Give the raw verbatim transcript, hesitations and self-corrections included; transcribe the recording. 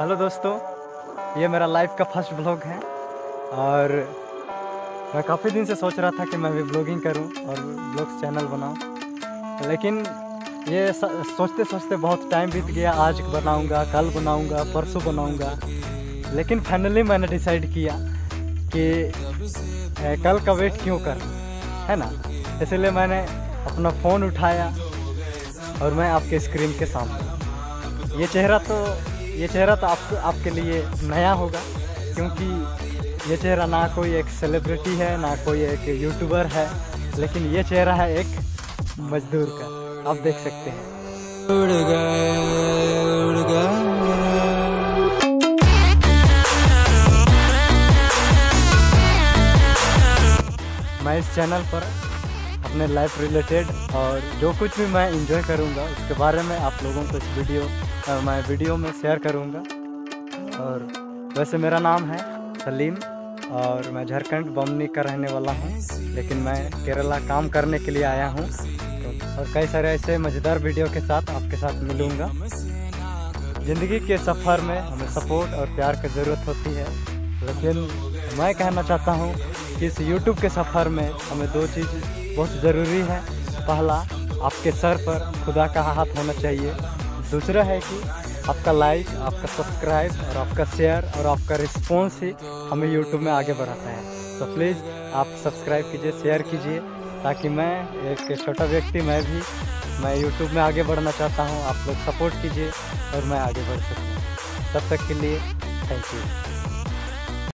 Hello दोस्तों, ये मेरा लाइफ का फर्स्ट ब्लॉग है और मैं काफ़ी दिन से सोच रहा था कि मैं भी ब्लॉगिंग करूं और ब्लॉग्स चैनल बनाऊं, लेकिन ये सोचते सोचते बहुत टाइम बीत गया। आज बनाऊंगा, कल बनाऊंगा, परसों बनाऊंगा, लेकिन फाइनली मैंने डिसाइड किया कि कल का वेट क्यों कर, है ना। इसलिए मैंने अपना फ़ोन उठाया और मैं आपके स्क्रीन के सामने, ये चेहरा तो ये चेहरा तो आपको आपके लिए नया होगा, क्योंकि ये चेहरा ना कोई एक सेलिब्रिटी है, ना कोई एक यूट्यूबर है, लेकिन ये चेहरा है एक मजदूर का। आप देख सकते हैं। उड़ गए, उड़ गए। मैं इस चैनल पर अपने लाइफ रिलेटेड और जो कुछ भी मैं एंजॉय करूंगा उसके बारे में आप लोगों को इस वीडियो मैं वीडियो में शेयर करूंगा। और वैसे मेरा नाम है सलीम और मैं झारखंड बमनी का रहने वाला हूं, लेकिन मैं केरला काम करने के लिए आया हूं। तो और कई सारे ऐसे मज़ेदार वीडियो के साथ आपके साथ मिलूंगा। ज़िंदगी के सफ़र में हमें सपोर्ट और प्यार की ज़रूरत होती है, लेकिन मैं कहना चाहता हूँ कि इस यूट्यूब के सफ़र में हमें दो चीज़ बहुत ज़रूरी है। पहला, आपके सर पर खुदा का हाथ होना चाहिए। दूसरा है कि आपका लाइक, आपका सब्सक्राइब और आपका शेयर और आपका रिस्पॉन्स ही हमें यूट्यूब में आगे बढ़ाता है। तो प्लीज़ आप सब्सक्राइब कीजिए, शेयर कीजिए, ताकि मैं एक छोटा व्यक्ति मैं भी मैं यूट्यूब में आगे बढ़ना चाहता हूँ। आप लोग सपोर्ट कीजिए और मैं आगे बढ़ सकूँ। तब तक के लिए थैंक यू।